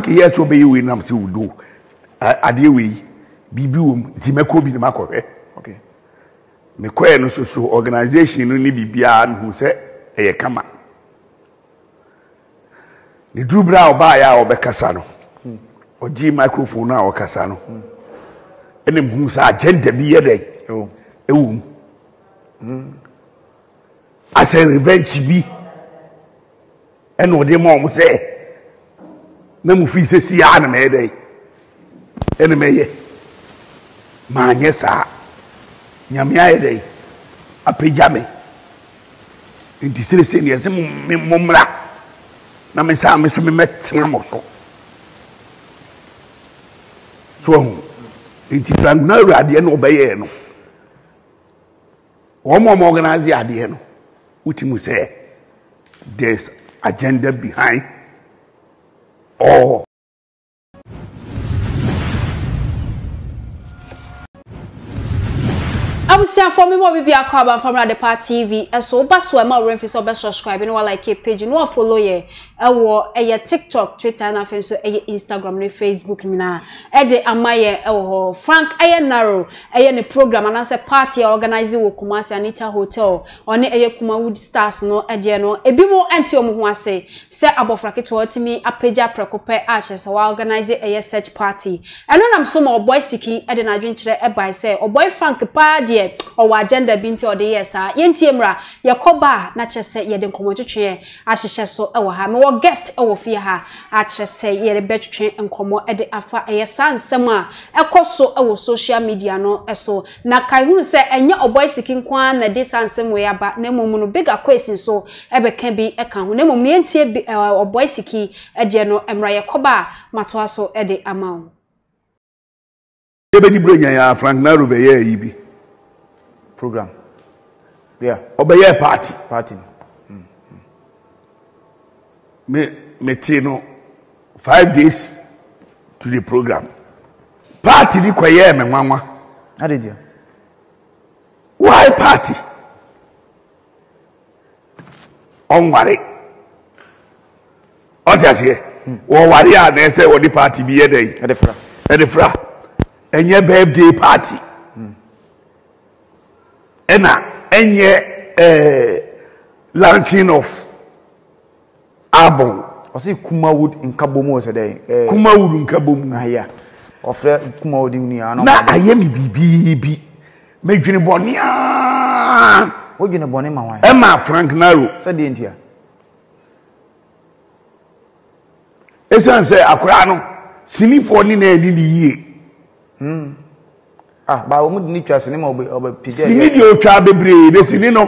banki yetu obe yewe na msi udo adewe bibi um ti meko bi ni makore okay me koe no so organization no ni bibia no hu se eye kama ni drubra oba ya obekasa no oji microphone na okasa no ene mhu sa agenda bi yedai oh ewu as a revenge bi eno de mo se na mu fi se si ana me dai ene me ye ma nyesa nyame aye dai apejame enti sele se ne se mo mra na me sa me so me metra mo so so enti Frank Naro ade no baye no omo organize ade no utimu se there's agenda behind all. I'm saying for me what we be a crowd from Adepa TV and so basu am we for be subscribe no like your page no follow ye ewo eye TikTok Twitter and afen so eye Instagram ne Facebook nyina e de amaye ewo Frank Naro eye ne program and say party organize wo Kumasi Anita Hotel one eye Kumawood stars no e de no ebi mo anti omo ho ase se abofraketo otimi apeja prekope ache se wa organize eye search party and no am so my OBOY SIKI e de na dwunkyere e bai say OBOY Frank pa de or agenda binti or the yes, sir. Yentiemra, your coba, not just say ye didn't come to train. I should so our ham or guest over fear her. I just say ye the better train and come at the affair a son summer. A course so our social media no, so now Kaihun said, and your OBOY SIKI kwan, a dis and somewhere, but no moon bigger question so ever can be a count. No mean be OBOY SIKI, a general, and Raya Coba, Matuaso at the amount. Everybody bring ya Frank Naro be ye be. Program, yeah. Obey a party. Party. Me tino 5 days to the program. Party di kwaye me mwanwa. How did you? Why party? Onwari. Otiasie. Onwari a na ese odi party bi yedei. Edefra. Edefra. Enye birthday party. Ena enye launching of album. Osi Kumawood in Kabomo today. Kumawood in Kabomo aya. Ofre Kumawood ni ana. Na aye mi bibi. Medwene bone a. Wo dwene bone ma wan. Emma Frank Naro. Said entia. Esan say akura no sinifo ni na edi ni yie. Ah, but we need to assume about PJ. Sini di ocha bebre, de sini no.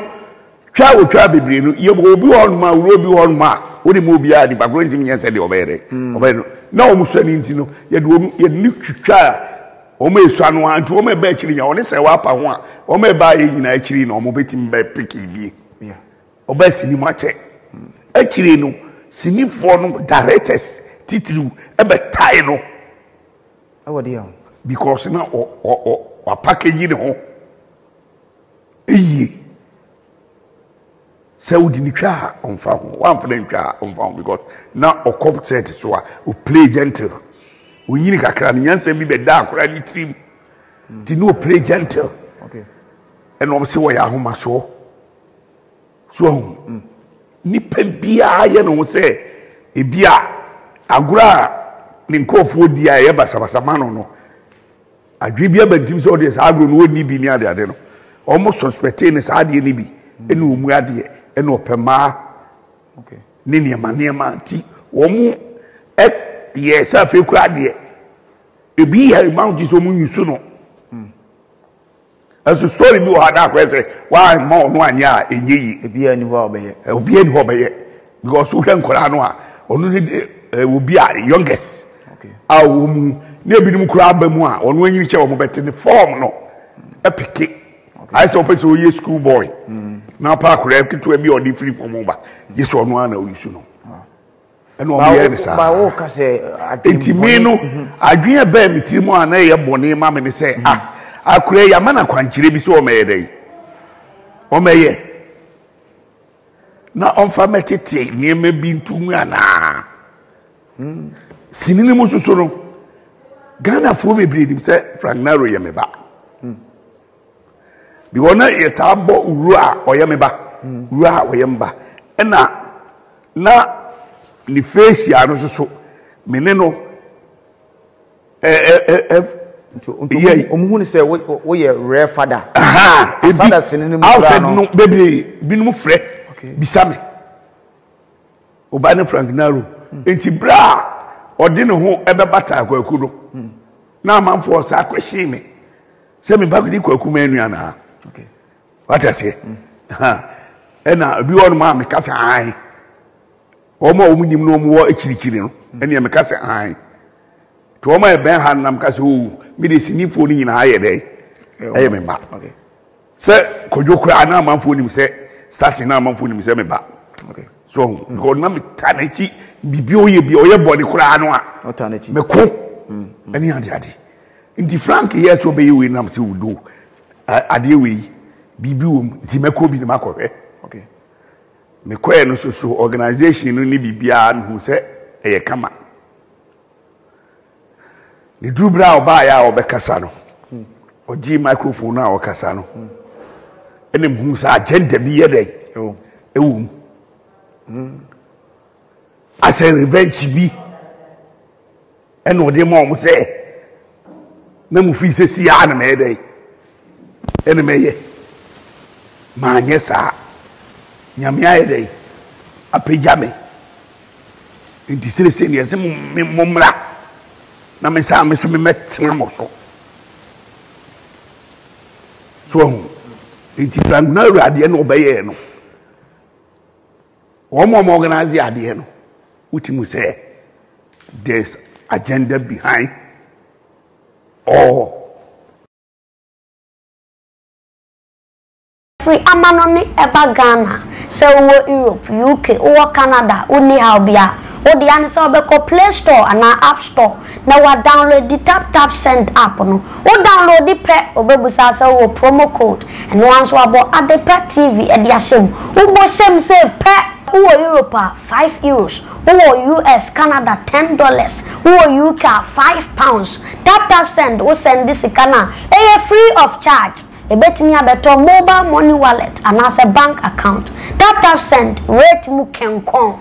Cha ocha bebre no. Iyo obi on ma, obi on ma. Odi mo bi a di background mi yense de obere. Obere. Na o musani ntino. Ye do ye ni twitwa. O ma esu anu antu, o ma ba akiri nya, o ne se wa pa ho a. O ma ba ye nyina akiri na o mo betim ba piki bi. Yeah. Oba sini mo ache. Akiri no, sini for no directors titru e be tie no. Awodi ya. Because na o a package in home. Ye so didn't try on found one for them try on found because now a cop said so we play gentle. We need a cranny and send me the dark ready trim. Did no play gentle. Okay. And I'm so I am so. So Nippin beer, I know, say a beer, a gra, Ninko food, dear Eba Sabasamano. I dream about teams all this. I don't know ni be near the other. Almost suspecting is hardly any be. And we are there and open ma. Okay. Nini man, near man, tea. Omu, yes, I feel quite dear. It be her mount is omu you soon. As a story, you had that question. Why more one ya in ye? It be any hobby. It will be any hobby. Because who can call Anoa? Only will be our youngest. Okay. Our woman. Nebi ni mkuraba mwa, onwe njini chewa mbete ni form no. Epiki. Okay. Aise opesu uye school boy. Na pa kule, ekitu ebi odi free for mba. Yesu onwana uyisu no. Enu omye ni saa. Ba o kase, ati minu, ajuye be mitimu anaye ya boni mame ni se, akule ya mana kwa nchirebi so omeye dayi. Omeye. Na onfa metete, nye mebi ntungu ya naa. Sinini mo susoro Ghana fo me breed say Frank Naro ye meba. Because na ye tabo urua oyemeba. Urua oyemba. Ena na ni face ya no so meneno say we rare father. Aha. Father sinini mo outside no baby binum frɛ. Okay. Bisame. Obani Frank Naro. Enti bra odine ho ebe bata akwaku do na manfo sa akwashi me se me bagudi kwaku manu ana okay what I say ha ena bi won ma me kasa ai omo omunim no omo ekirikiri no ena me kasa ai to omo e ben han nam kasa o me de sinifo ni nyina aye dey aye me ba okay se kojokura na manfo ni se starting na manfo ni se me ba okay so go na me tanachi bibio ye bi oye body kura no a tanachi me ko ani ade ndi Frank here to be we nam se udo ade we bibio ndi me ko bi ni makohwe okay me ko e no so organization no ni bibia no se e ye kama ni dubra oba ya obekasa no oji microphone na okasa no ene mhu sa agenda bi ye dey ewu as a revenge be and what the mom say no fee says see anime day anime man yes ah nyamia day a pajame in the citizen yes mumra na me sa me so me met na so so in the Frank Naro ade no obeye no omo mo organize ade no Utimu say there's agenda behind all. Free amanoni ever Ghana, so Europe, UK, or Canada, only Albia. Or the answer be called Play Store and our App Store. Now we download the Tap Tap Send app. No, we download the pre obebusa so we promo code and once we bought Adepa TV at the same. We bought same say pre. Who are Europa €5? Who are US Canada $10? Who are UK £5? Tap Tap Send. Who send this Ghana? It is free of charge. A bet me a better mobile money wallet and as a bank account. Tap Tap Send. Rate mu can come.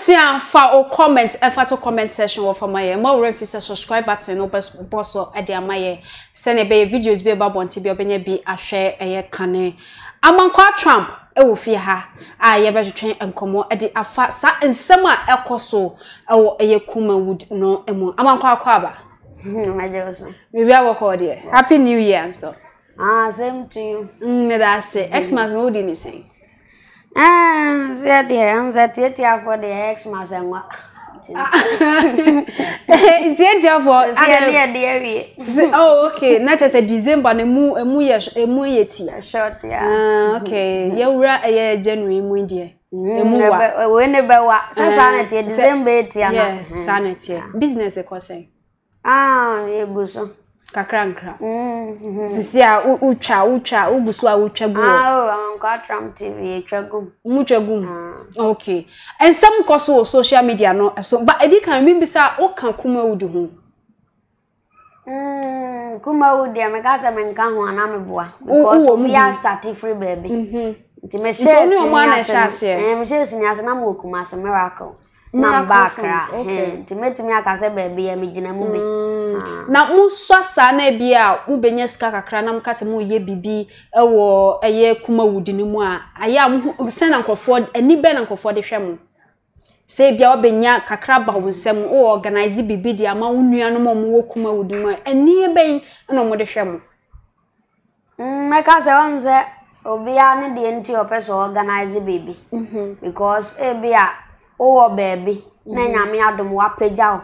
For comments, to comment section of my more reference subscribe button, boss or idea my send a bay videos be about one TV or be a share a cane. Amankwah Trump. Ewo fi ha aye be twetwen enkomo e de afa sa nsema ekoso ewo eye Kumawood no emu Amankwah aba majeso we bia wako de happy new year and so same to you me that say Xmas no dey anything say there am say tetia for the Xmas enwa tetia for say there we oh okay na say December na emu yetia short yeah okay ye wura e January mu ndie emu wa we ne be wa sasa na tie December etia na sanity business e kwase ye guso kakrankra sisi a utwa uguso a utwa gu Amankwah Trump TV etwa gu mutwa okay and some koso social media no so but edi kan mi bisa o kan Kumawood ho Kumawood ya me kasa me nka ho ana me boa because we are starting free baby me share me share sinya na mo kumase miracle na bakra okay timetimi akase baby ya migina mu bi na muswa sana bia ubenye sika kakra na mkase mu ye bibi ewo eye Kumawood ni mu a aya mu sena nkofo ani be na nkofo de hwem se bia obenya kakra ba wonsem o organize bibi dia ma wonua no mu wo Kumawood mu ani ben na mu de hwem mkase wonze obia ne de enti opeso organize bibi because ebia oh baby, nanya me adom wa pagya o.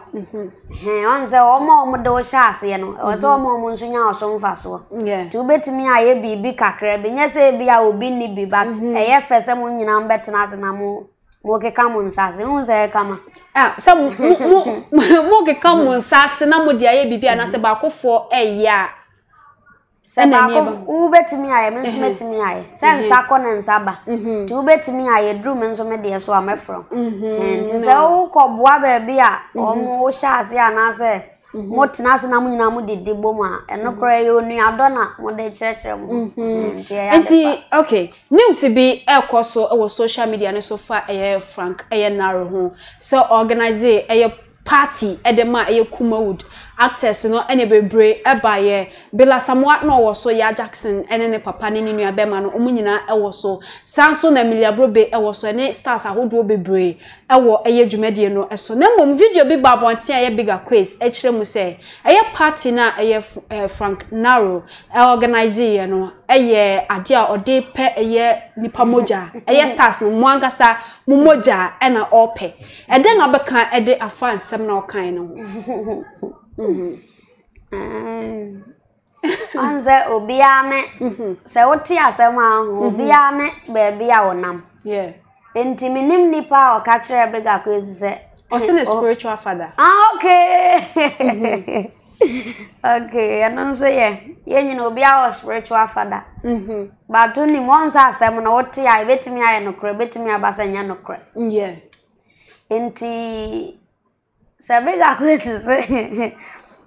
Onze omo omodo shaase ye no. Ozo omo omunsunya oso mfaso. Tu betimi aye bibi kakra bi nyese bia obi ni bi but eye fese mo nyina mbetena se na mo wokeka mo nsase. Onze kama. Ah, se mo wokeka mo nsase na mo dia ye bibi anase ba akofo eya. Sabako, who bet me I met me I, San Sakon and Saba. Two bet me I drew men so media so I'm from. And so cob wabber beer, or more shas yan answer. What Nasanamu did the boma, and no cry you near Donna, what they church. Okay, news be El Coso or social media and so far a Frank, a Naro. So organize a party edema e Kumawood actors no ene bebre e ba ye bela samwa no wo so ya Jackson ene ne papa ne nua be ma no omunyina e wo so sanso na Emilia Brobe e wo so ne stars ahodo bebre e wo eye dwumadie no eso na mom video bi babonte aye bigger quiz e kire mu se eye party na eye Frank Naro e organize ye no eye ade a ode pe eye nipa moja eye stars no mo angasa momoja e na ope e den abeka e de afans no kind of Anza Obiane, Saotia Sama, Obiane, baby, our name. Yeah. Intiminim Nipa or catcher a bigger quiz, or send a spiritual father. Ah, okay. Okay, and on say, you know, be our spiritual father. But only once I summon Oti, I bet me I no crab, bet me a bassan no crab. Yeah. Inti. Sabega quizzes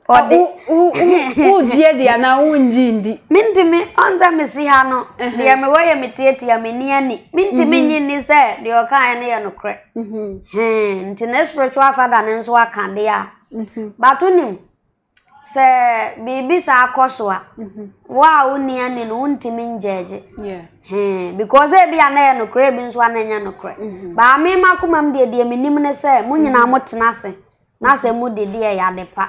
or dear, dear, now windy. Minty me, answer me, see her no. They are away, me teaty, I mean, any minty minion is said, your kind and no crack. Hm, Tinesper to our father and Swa Candia. Batunim, sir, babies are Coswa. Wow, union in Untimin Judge. Yeah. Because there be an air no cravings one and no crack. But I may macumam dear, minimum, sir, moon and what's nothing. Nase mudi dia ya depa.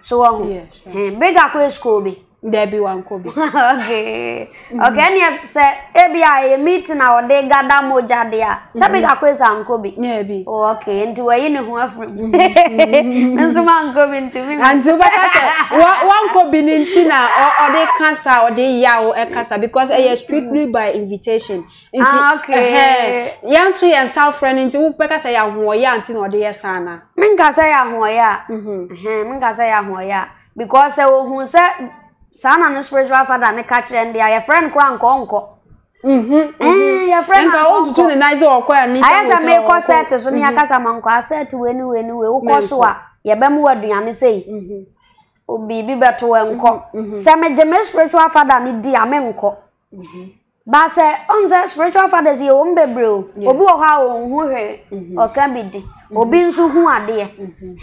So bigger quiz Kobe. There be one Kobe. Okay. Okay, yes, sir. Ebia meeting our day gather moja dia. Say bigger quiz and Kobe. Yeah, be. Okay, into where you know who are from. Nansuma Kobe into me. And so one Kobe Nintina or they cancer or they yao and cancer because I is strictly by invitation. Okay. Young tree and South friend into who peckers I am Moya until or dear Sana. Minka say I am Moya. Minka say I am Moya. Because I will say. Sana no spiritual father and catcher and their friend Crank Uncle. Your friend, I want to do the nice or queer. I asked a make or set as soon as Amankwah said to any way, who Kosua, Yabemua, Diane say, Obi be better when call. Sammy James spiritual father need dear Menko. But say, on that spiritual father's your own bebrew, Obu how or can be. Obin so who are dear.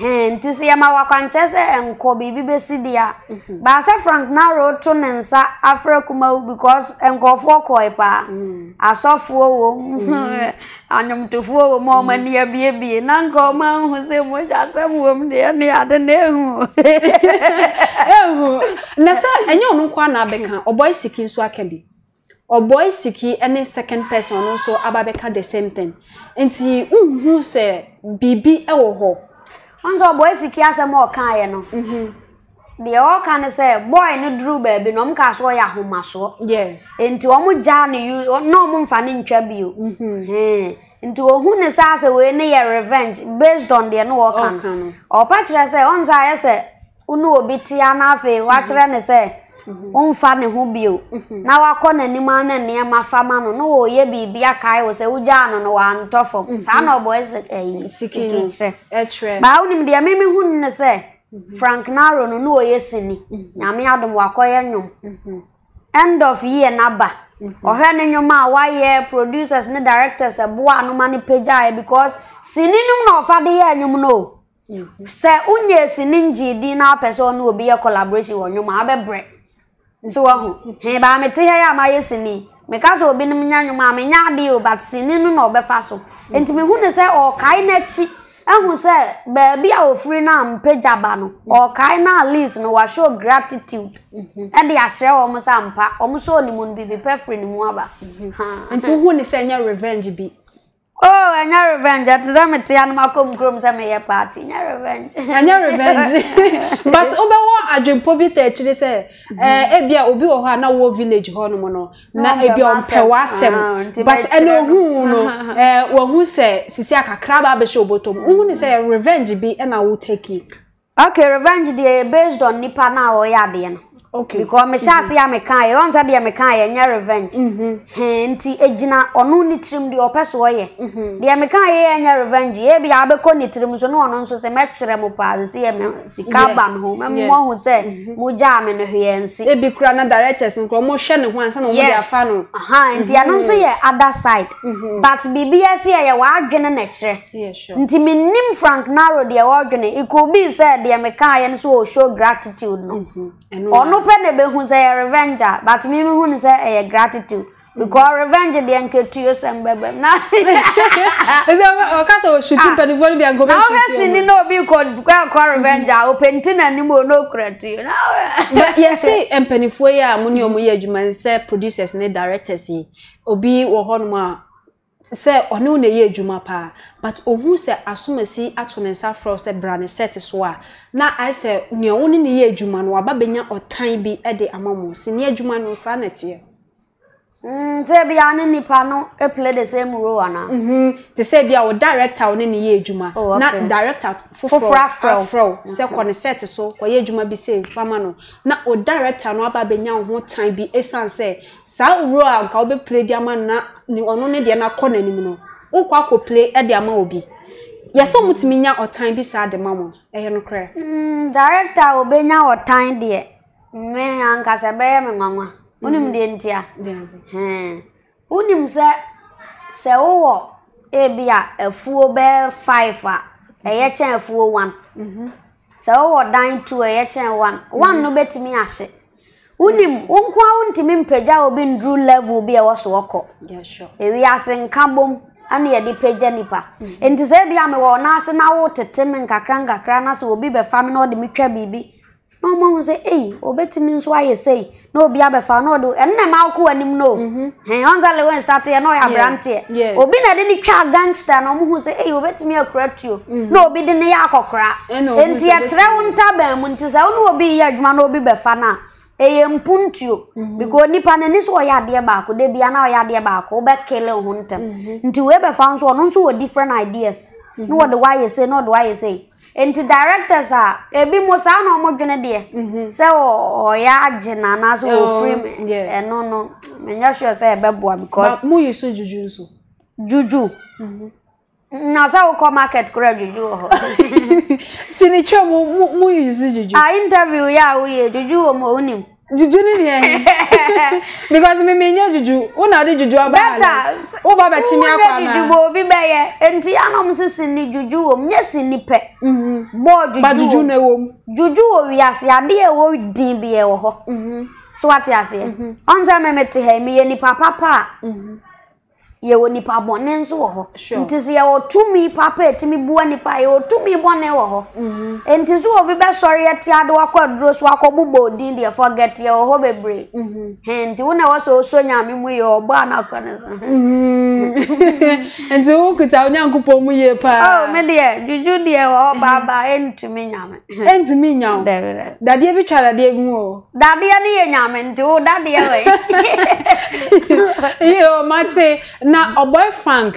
And to see our conscience and Kobe BBC dear. Basa Frank Naro ton and sa Afro Kumawood because and go for Koipa. I saw 4 and to 4 moment near baby, and Uncle Man who said, "What are some women there near the name?" Nasa, and you know, Kwana Bekan, OBOY SIKI so I can be. OBOY SIKI any second person also ababeka the same thing. And see who say BB or ho. Once OBOY SIKI has a more kind. The all can say boy no drew baby no mkaso ya homaso. Yeah. Into omu jani you no mum fanin chabu. Into a hune says we ne revenge based on their no can. Or Patra say on say se unu obitiana fe watra ne say. Unfunny who you now I call any man and near my family. No, ye be a kai was a ujan no one tough. Son of boys a seeking etre. Bound him, dear Mimi Hun, say Frank Naro, no, yes, any. Yami Adam Wakoyanum. End of year nabba. Or her name, your ma, why ye producers and directors a boa no money pejai because sininum no father and you know. Say, unye sininji dinner person will be a collaboration on your mother bread. So, hey, by me, tell ya my sini. Because I've been a young mammy, but sinin or befaso. And to me, who say, or kindness, and who say, baby, our free nam, pejabano, or kindna least no, I show gratitude. And the actual almost ampa, almost only moon be perfect in Waba. And to whom is your revenge be? Oh, and your revenge, that's Zamity and Malcolm Grooms and Mayor Party, and your revenge. And your revenge. But over what I dream, Pobby, actually say, Ebia Obi or Hana village hormono, not Ebia on Pewasem, but I know who say, Sisiaka Crab Abisho Bottom, who say revenge be and I will take it. Okay, revenge, dear, based on Nipana or Yadian. Okay. Because me shasi ya mekanye, onza di ya mekanye nya revenge. Henti ejina onu nitrim di opeso ye. Di ya mekanye nya revenge. Ye bi ya beko nitrim so no onso se mechre mo pazi ye me sikaba no me mo ho se mo ja me no hyensi. E bi kura na directors nkro mo hwe ne ho ansa na wo di afa no. Aha, ndi anonso ye other side. But BBS ye wa adwene na kire. Yeah, sure. Ndi menim Frank Naro di wa adwene. It could be said di ya mekanye so show gratitude no. Ono penebe hu say revenge but me hu say gratitude because revenge the enke to yosem bebe na o ka so shooting penivol bi angobe na o si ni no bi ko revenge o pentin animo no kratu na yes see empenifo ya muni omo ye adwuma say producers ne directors yi obi wo honum a say onu ne ye adwuma pa but ohu say asomasi atonensa fro say brand set so a na I say ne oni ne ye adwuma no aba benya otan bi e de amamu se ne adwuma no sa na tie say bia ne nipa no e play the same role ana te say bia o director oni ne ye adwuma na director fofra say kon set so ko ye adwuma bi say fama no na o director no aba benya ho tan bi esan say sa role anka o be play dia man na ni ono ne de na kon anim no ukwa ko play e de ama obi yeso mutiminya otan bi sa de mamo ehe no kra director obenya otan de me anka se be me nwanwa unim de ntia unim se wo e bia afuo be 5 a eye chen afuo 1 se wo dan 2 eye chen 1 1 no betimi ahye unim unko untimi mpagya obi ndru level bi e wo so wako yeah sure ewi ase nkabom ani ya dipeja nipa. Enti sebi ya mewaona ase na wote teme nkakranga krana so obi be family no de mitwa bibi. No mo hu se eh obetimi nso aye sei na obi abefa no do enne ma ko anim no. He onza le when start ya no ya brante. Obi na de ni twa gangster na mo hu se eh obetimi akratuo. Na obi de ne ya akokra. Enti ya tre wonta ban mu enti sa won obi ya adwuma na obi be fa na eye mpuntio because nipa ne ni so oyade ba ko de bia na oyade ba ko be kele ho ntem nti we be fa so ono so we different ideas no what the why you say no the why you say enti directors a ebi mo sa na omodwene de se oya agina na so ofrim e no no me nya sure say be boa because mu you so juju so juju na za uko market kura juju ho sini twa mu use juju a interview ya we juju o mo unim juju ni eh because me menya juju una de juju abala o baba chimi akwa na juju bo bi beye enti anom sisini juju o mye sini pe bo juju ba juju na wo juju o wi ase ade e wo din bi e wo ho so what ase onza memete he me ye ni papa pa ye woni pa bone nso wo ho nti se ye otumi papa etimi bua ni pa ye otumi bone wo ho nti so obi be sorry ati ade wakodro so akobbo din de forget ye wo ho bebre nti wona wo so so nyame mu ye obo anakone so nti wo kuta onyankupo mu ye pa oh me de juju de wo baba entumi nyame entumi nyawo dade e bi twa dade e mu o dade e ne ye nyame nti wo dade e we yo mate na Oboy Frank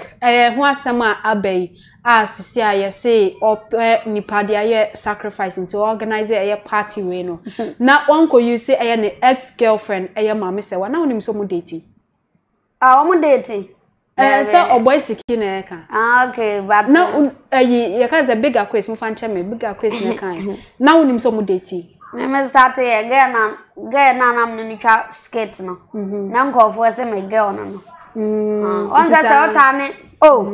ho asema abey asisi aye say nipade aye sacrifice into organize aye party we no na onko you say aye ne ex girlfriend aye Maame Serwaa na onim so mu date ah mu date so Oboy Siki na eka ah okay but na aye ka ze bigger quest mu fan cheme bigger quest na kan na onim so mu date me start again na nam ni twa skate no na nko fo se me girl no onza se otane oh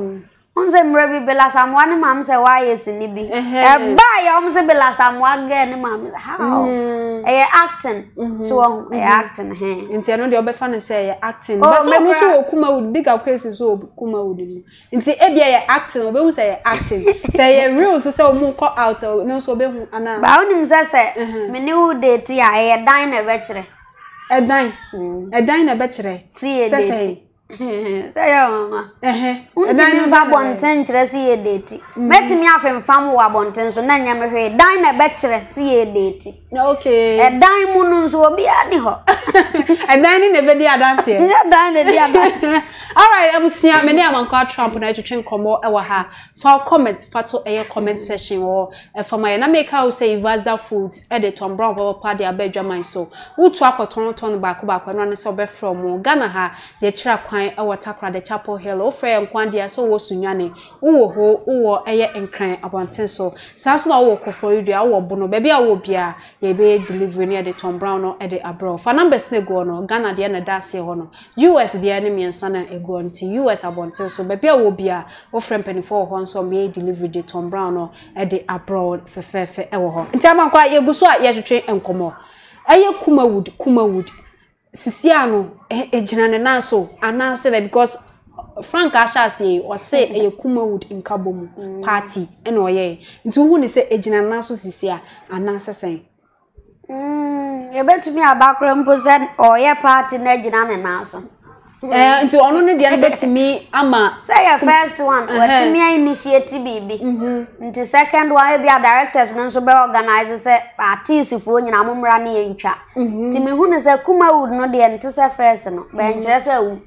onza mrebi bela samwa ni Maame Serwaa yesi ni bi e ba ya omse bela samwa ge ni Maame how eh acting so acting he nti eno de obefa ne se ye acting but so me so Kumawood big acquaintance so Kumawood ni nti e bia ye acting obehu se ye acting se ye real so se omu ko out no so obehu ana ba oni mse se me ni u date ya ye dine na bechre e dine na bechre ti e date Sayoma. Unti mfa bonten kire si ye date. Metimi afemfam wo abonten so na nya mehwe dan na be kire si ye date. Okay. E dan mu nunzo obi ani ho. And then in the video dance here. All right, I will see you. My name Amankwah Trump, and I to change Komo Ewaha. For comment, for a comment session or for my Nameka will say Vazda food. Edit Tom Brown or Paddy Abedjaman. So who talk or turn back and run a sober from Ghana. Ha, the trap coin our takra the chapel hill or frame quandia so was Sunyani. Uho, uho, air and crying upon senso. Sansno walk for you, dear, or Bono, baby, I will be a delivery near the Tom Brown or Edit Abroad. For number snake on Ghana, the end that's here on US the enemy and son and go on to US abonten so baby will be a friend penny for one so may delivery the Tom Brown or Edit Abroad for fair ever. In time, I'm quite Yaguswa yet to train and come on. Aye, Kumawood, Kumawood. Sisiano, a general so announced that because Frank Ashasi or say a Kumawood in Kaboom party, and oye, into whom is a general so Sisia announced saying, you bet to me a background present or a party in a general announcer. And to honor the other to me, Ama say a first one, what to me I initiate baby. And the second one, be a directors, non so organizers, artists, if one in Amumrani in chat. Timmy Hun is a Kumawood, no the antisaferson, Benjamin.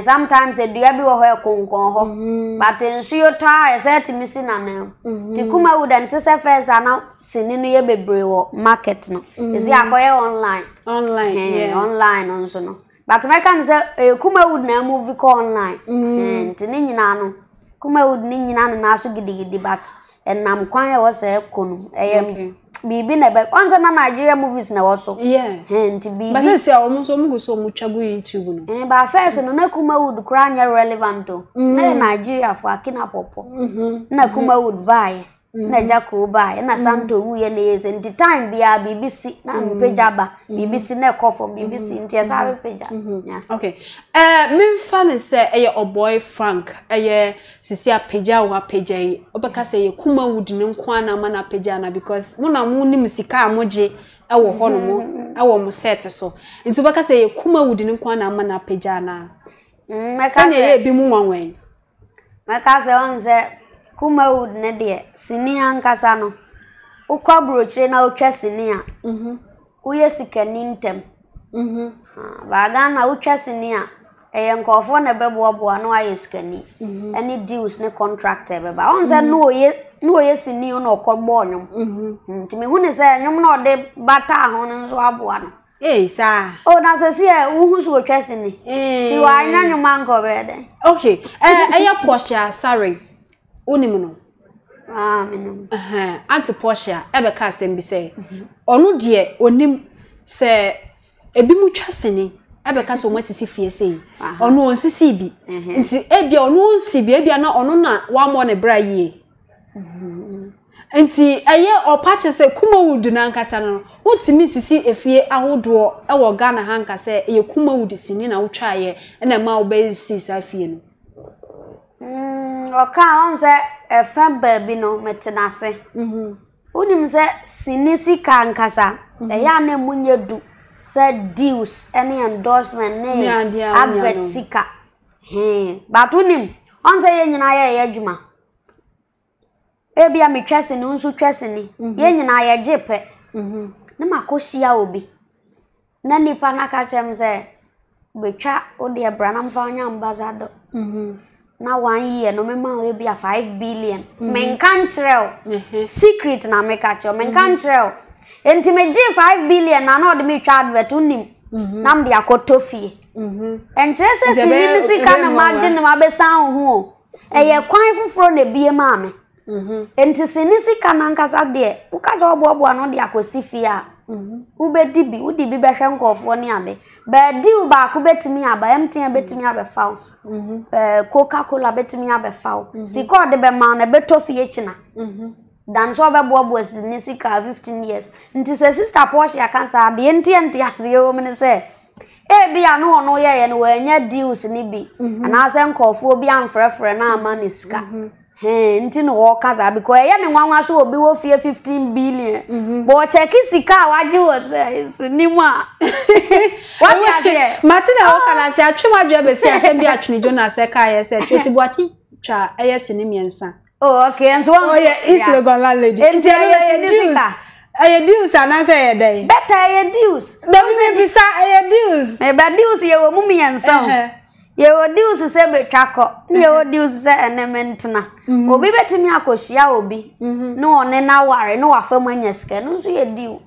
Sometimes they do be a conco, but in sure tie is at missing a name. The Kumawood antisaferson are now sending you a brewer market. No, is the acquire online, online also. No. But I can say, Kumawood na movie call online. And Ninano Kumawood Ninan and Nasu Giddy Debats, and Namquire was a Kun. Be been about once and Nigeria movies now also. Yeah, and to be almost so much agree to. But first, no Kumawood cry relevant to Nigeria for a kinapopo. No Kumawood buy. Najako by and a son to who is and the time be a BBC Pejaba, BBC Neco for BBC in Tiasavi Peja. Okay, Mim Fan is a boy Frank, a Sisia Pejawa Pejay, Obacase, Kumawood, Nunquana, Mana Pejana, because Mona Moon Musica Moji, our Honomo, our Mosetta so. And to Bacase, Kumawood, Nunquana, Mana Pejana. My cousin be moon way. My cousin said. Kumawood ne de sini ankasa no ukwa brochire na utwa sini a uye sikani ntem baga na utwa sini a enkofo na bebo na aye sikani any deals ne contract beba onse no ye sini no okogbo onyum ntimi hu ne say nyum na ode bata ho nzo aboa no eh sa o na so see hu so utwa sini ti wa anya nyum anko be de okay eya posture sorry Unimono. Ah, minimum. Auntie Portia, ever cast and be say. Or no dear, or nim, say, a bimu chastini, ever cast on West Sissy, say, or no Sissy. And see, Abby or no Sibby, Abby are not on one more a bra ye. And see, a year or patches say, Kumawood Nankasano. What's the miss to see if ye our door, our Ghana hanker say, a Kumawood is in our try and a mouth base sees I feel. Oka onze efebe bi no metenase unim se sinisi ka nkasa eya na munye du se deals any endorsement ne advert sika but unim onze ye nyina ye adwuma ebia metwese ne unsu twese ni ye nyina ye jepe na makoshia obi na nipa na ka chem se betwa odi ebra na mfa nya ambassador Now 1 year, no member will be a 5 billion. Men can't tell. Secret na me catch you. Men can't tell. Intimate 5 billion. I know the me child vetunim. Nam dia kotofi. And just as you need to see can imagine the mabe sound who. Aye, quite from the BMA. And to see Nisi can ankasa de. Because all Bob one on the akosifia. Ube dibi beshanko of one yade. But deal back bet me up by empty and bet me up a foul. Coca-Cola bet me up a foul. She called the beman a bit of yachina. Dan so Bob was in Nisica 15 years. And his sister Portia can't say the anti as the old man say. Eh, be a no ye and where near deals nibi. And as uncle for be unfrefer and our man is scar. Ntin workers are because any one was will be worth 15 billion. But check his car, what you was Nima. What you say? Martina, how can I say? I try my job as I said, be actually Jonas, a car, I said, Tracy Watty, Cha, I yes, in him, son. Oh, okay, and so on, yeah, it's a good lady. And tell us in this car. I deals and I say a day. Better I deals. That was a beside a deals. A bad deals, you were mummy and so. You were deals a separate cackle. You were deals an ementna. Will be better me, I could she will be. No, and an hour, no, I feel my skin. So you deal.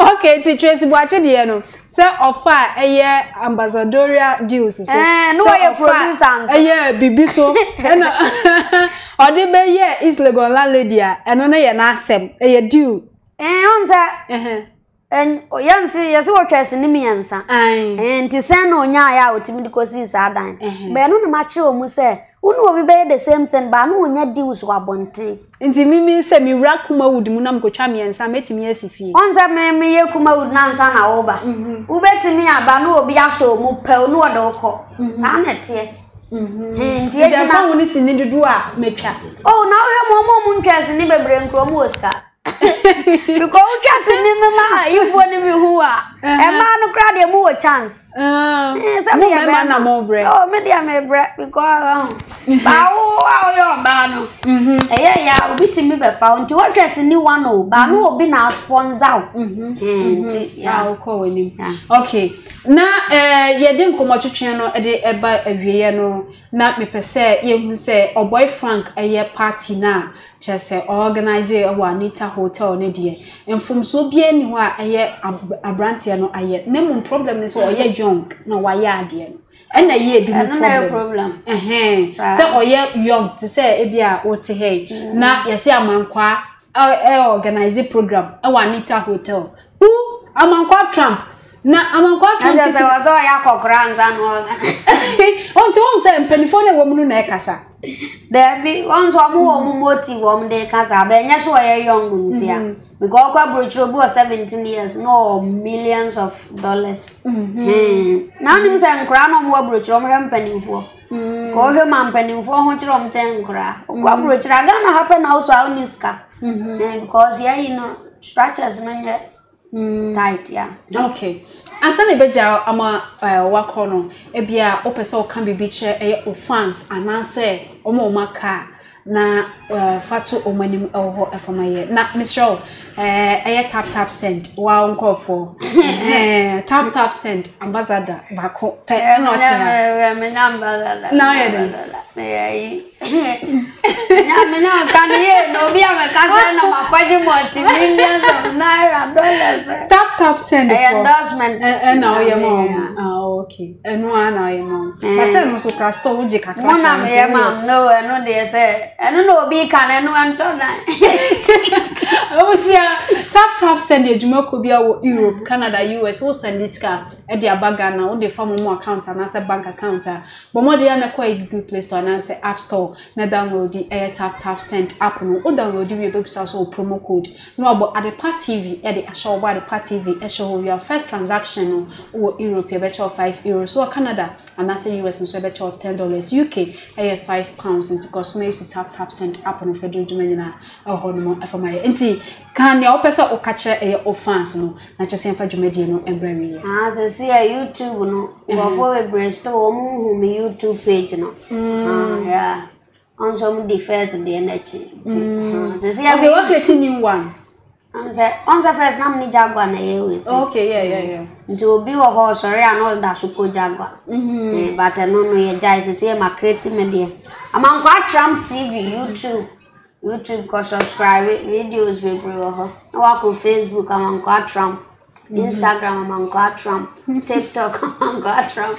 Okay, to trace watching you know. Sir, offer a year ambassadorial deals. No, I produce a year be so. Or the bay year is legal lady, and on a nasem, a dew. And answer, and young say, as well, trust in me answer. And to send on ya out because he's a dime. But I don't match your muse. Uno we bear the same thing, but no one yet deals were bonty. Into me, semi Kumawood, Munam Cochami and Sametim Yesifi. Once I made me Kumawood Nansana over. Who bet to me about no biaso, more pearl, no adoko. Sanet, and dear, I only see the dwarf, Mecha. Oh, now your mom dress in the brain cromoska. You go dress in the man, you want me who are. A man who cried a more chance. Yes, I mean, a man more bread. Oh, maybe I may bread because. Oh, Bano. Yeah, I'll be to me by found to address a new one. Oh, Bano will be now sponsor. I'll call him. Okay. Now, you didn't come out to channel a day about a Vienna. Not me per se, you say, or boy Frank a year party now. Just say, organizer or Anita Hotel, Nadia. And from so bien, you are a year a branch. No aye name problem is or ye junk no why adie no and na ye bi problem say or ye junk to say e bia wo te he na ye say Amankwah organize program e Anita Hotel who Amankwah Trump na Amankwah Trump just was all ya kokranza no onto won say penifone wo mu na e kasa there be once omo motive om dey kasa be nya so ye young ntia because kwa brochuro be 17 years no millions of dollars na nim say nkra no mo brochuro mo hempanimfo ko hwe mampanimfo ho kire om ten nkra kwa brochuro ga na happen house au niska because yeah you know structures no yet tight yeah okay asane beja ama wako no ebia opese o kan bibi che offense ananse omo maka na fatu omanim ewo efamaye na misro tap tap send wa onko for tap tap send ambassador bako pe no tia me ambassador na yede na kan ye no bia me kasa na makwaji moti millions of naira dollars tap tap send endorsement na ye mom okay eno ana ye mom pasa no so casto uji kakra mama me ye mom no eno de say I don't know, be can and turn. Oh, Tap Tap Send a Jumoko be Europe, Canada, US, also in this car at their bagger now, the form more account and answer bank account. But more than a quite good place to announce the App Store. Now download the Tap Tap Send app or download the website or promo code. No, about Adepa TV, at the Ashore Adepa TV, a show your first transaction or Europe, you bet €5. So Canada and I say US and so bet $10. UK, £5 and to Tap Tap Send up on federal domain na ahono afamaye enti kan ya opesa okache offense no na chese mfa dwumadie no embrawiye so see YouTube no go for brainstorm omuhu me YouTube page no yeah on some defense the energy so see okay what creating new one on the first nam ni jagwa na yewe okay yeah nti obi wo ho sorry ano da suko jagwa but no no ye jai see ma create me there Amankwah Trump TV YouTube ko subscribe videos be bro ho wa ko Facebook Amankwah Trump Instagram Amankwah Trump TikTok Amankwah Trump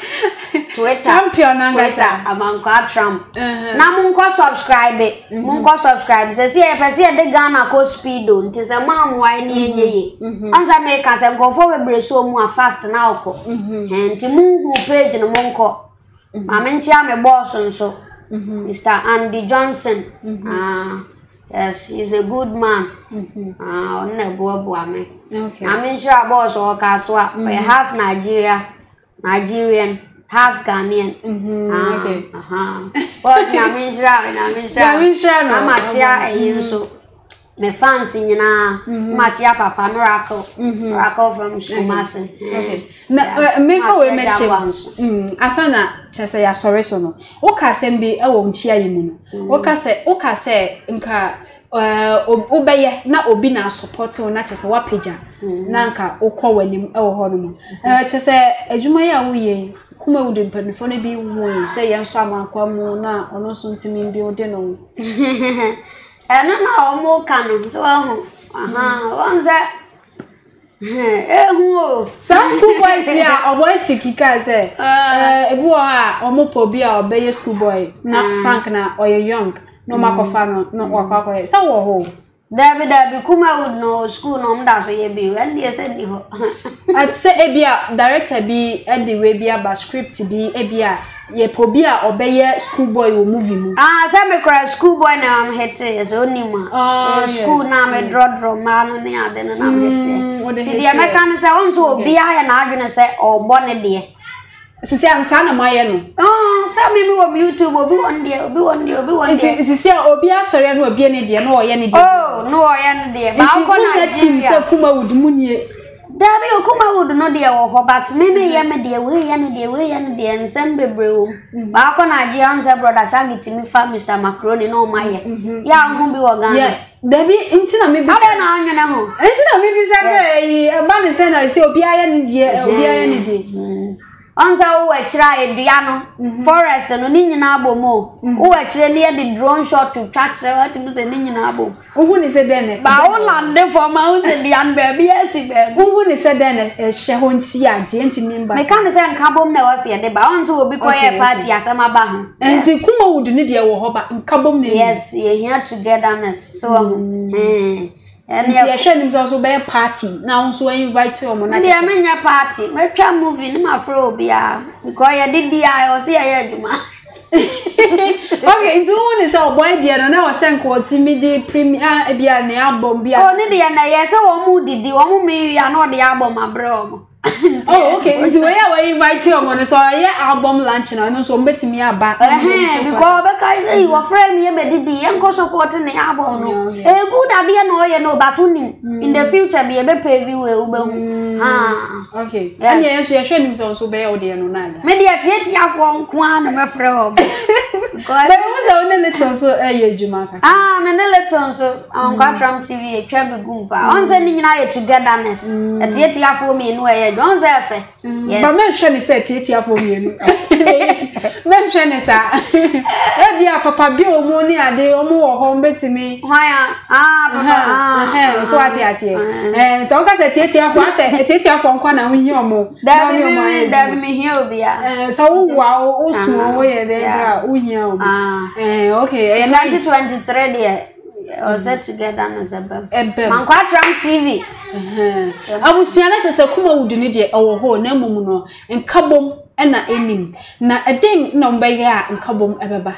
Twitter champion angasa Amankwah Trump na mun ko subscribe say e pese e de Ghana ko speedo nti say man why ni enye anza make as go for we break so mu fast na ko nti mun hu page no mun ko mamen chia me boss nso Mr. Andy Johnson. Yes, he's a good man. Okay. I mean, sure, I was all Kaswa, half Nigerian, half Ghanaian. Okay. Boss, I mean, sure, me fancy you na machia papa miracle from Kumasi. Okay. Na me fa we me she. Asana chese ya sorry so no. Wo ka se mbi e wo ntia yimu no. Wo ka se nka obeye na obi na support o na chese wa page na nka ukọ wanim e wo hono chese adwuma ya wo ye Kumawood mpanifo na bi wo se ye nso amankwa mu na ono so ntimi bi ode no eno na omo kanu so ho aha wonza ehu o some school boys here OBOY SIKI ka se ebu o ha omo pobi a obeye school boy na Frank na oye young no makofano no kwakwakoye sa wo ho dabi Kumawood no school no mda so ye bi and dey send ni ho at se ebia director bi e dey we bia ba script bi ebia ye pobi a obeye school boy wo movie mu se me cry school boy na am hete ze oni ma school na me draw ma no ni ade na am hete ti dey make an say won so obi a na adwene say obo ne de Sisi amsa na maye no. Sa me wo YouTube obi one day. Sisi obi asore na obi ne de na oye ne de. No oye ne de. Ba ko na team se Kumawood munye. Dabi o Kumawood no de wo ho but me ye me de we ye ne de nsem bebreo. Ba ko na je ansa brother Shagiti me fa Mr Macaroni no maye. Ya ho bi wo Ghana. Dabi nti na me bi. Ade na anwena ho. Nti na me bi se e ba me se na se obi aye ne de Anza wo akira edua no forest no ni nyina abomo wo akire ne de drone shot to twatre atimu se ni nyina abom wo ni se dene ba wo land for ma wo se duan ba bi asi ba wo ni se dene ehye ho nti ade nti member me kan se nka bom na wo se de ba anza obi koye party asama ba ho nti Kumawood ni de wo ho ba nka bom na yes ye here togetherness so and you should also be a party. Now, so invite you on a party. My child moving my frobia because you did the I or see I do. Okay, do one is our boy dear, and I was sent for Timmy Premier Abia near Bombia. Only the and I saw Moody, the one me, and not the album, my bro. Oh, okay. So where I invite you on a sorry album lunch and I know so bet me about because you were friend me and the uncle supporting the album. A good idea, no, you know, but in the future be a better view. Okay, and yes, you are showing himself so bad. Maybe I take you up one quan of a frog. Because there was only little so a year, Jumaka. And a little so Amankwah Trump TV, a travel goompa. On sending you togetherness. At yet, you are for me in where don't say, yes, but mention is set here for me. Mention is that every papa bill money a day or more home bet to me. Why, so what I say, and talk as a teacher for us, a teacher from Kwana, we hear more. That me here be so wow, also where they are. We okay, and 1923. Or set together as a beb. Amankwah Trump TV. I was jealous as a Kumawood idiot or whole Nemuno and Kabum and Enim. Now a ding number ya and Kabum Ebaba.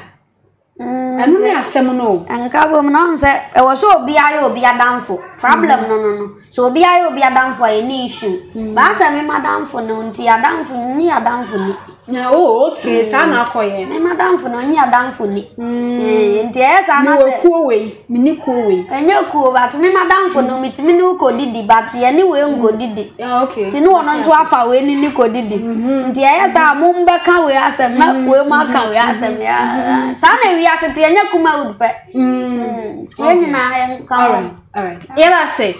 And we are seminal and Kabum nonsense. I was so BIO be a down for problem. No. So BIO be a down for any issue. Bassa me madam for no tea, a down for near down for me. No, okay, sana koye. Me madam for no near down for me. Yes, I know cool way, mini cool way. And you're cool, but me madam for no meet me no co diddy, but anyway, go diddy. Okay, to no one on swaffa away, Nico diddy. Yes, our Mumbaka we ask them, not Wilmaka we ask them. Sunday we ask it, and you come out, but all right. Yeah, say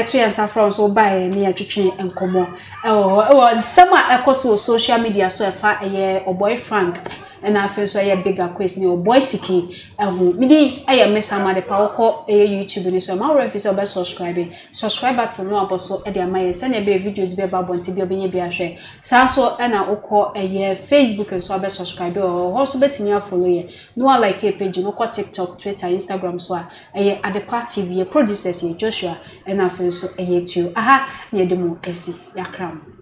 a tree and saffron so buy near to train and come on. Oh, summer echoes with social media so far a year or boy Frank. And I feel so a bigger question or OBOY SIKI. And who me, I am Miss Amade Power call a YouTube. So, my ref is about subscribing. Subscribe button, no apostle, and their my send a videos be about one to be a baby share. Sanso and I will call a year Facebook and so about subscribe or also betting your follow you. No, I like a page, no call TikTok, Twitter, Instagram. So, a year Adepa TV, a producer, Joshua, and I feel so a year too. Aha, near the moon, Essie, your crown.